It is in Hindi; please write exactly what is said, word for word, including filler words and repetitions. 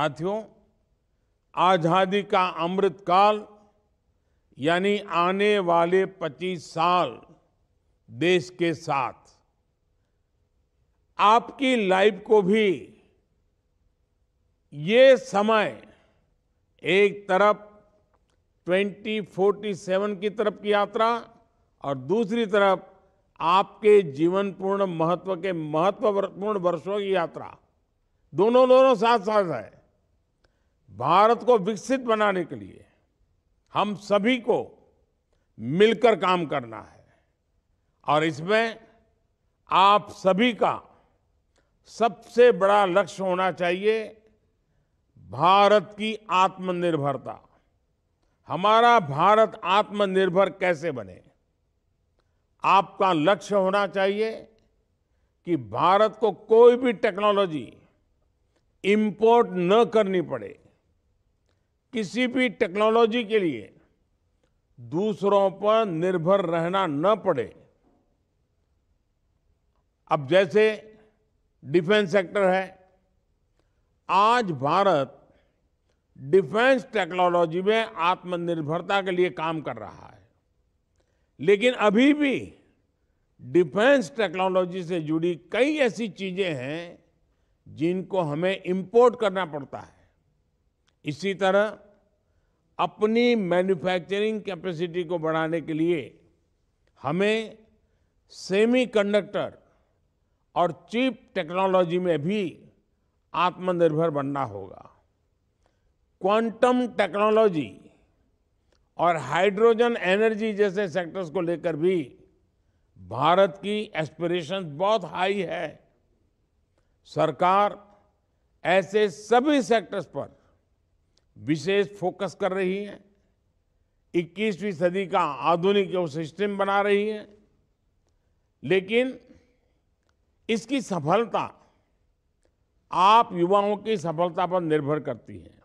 साथियों, आज़ादी का अमृत काल यानी आने वाले पच्चीस साल देश के साथ आपकी लाइफ को भी ये समय एक तरफ ट्वेंटी फोर्टी सेवन की तरफ की यात्रा और दूसरी तरफ आपके जीवनपूर्ण महत्व के महत्वपूर्ण वर्षों की यात्रा, दोनों दोनों साथ साथ है। भारत को विकसित बनाने के लिए हम सभी को मिलकर काम करना है और इसमें आप सभी का सबसे बड़ा लक्ष्य होना चाहिए भारत की आत्मनिर्भरता। हमारा भारत आत्मनिर्भर कैसे बने, आपका लक्ष्य होना चाहिए कि भारत को कोई भी टेक्नोलॉजी इंपोर्ट न करनी पड़े। किसी भी टेक्नोलॉजी के लिए दूसरों पर निर्भर रहना न पड़े। अब जैसे डिफेंस सेक्टर है, आज भारत डिफेंस टेक्नोलॉजी में आत्मनिर्भरता के लिए काम कर रहा है, लेकिन अभी भी डिफेंस टेक्नोलॉजी से जुड़ी कई ऐसी चीजें हैं जिनको हमें इंपोर्ट करना पड़ता है। इसी तरह अपनी मैन्युफैक्चरिंग कैपेसिटी को बढ़ाने के लिए हमें सेमीकंडक्टर और चिप टेक्नोलॉजी में भी आत्मनिर्भर बनना होगा। क्वांटम टेक्नोलॉजी और हाइड्रोजन एनर्जी जैसे सेक्टर्स को लेकर भी भारत की एस्पिरेशंस बहुत हाई है। सरकार ऐसे सभी सेक्टर्स पर विशेष फोकस कर रही है, इक्कीसवीं सदी का आधुनिक इकोसिस्टम बना रही है, लेकिन इसकी सफलता आप युवाओं की सफलता पर निर्भर करती है।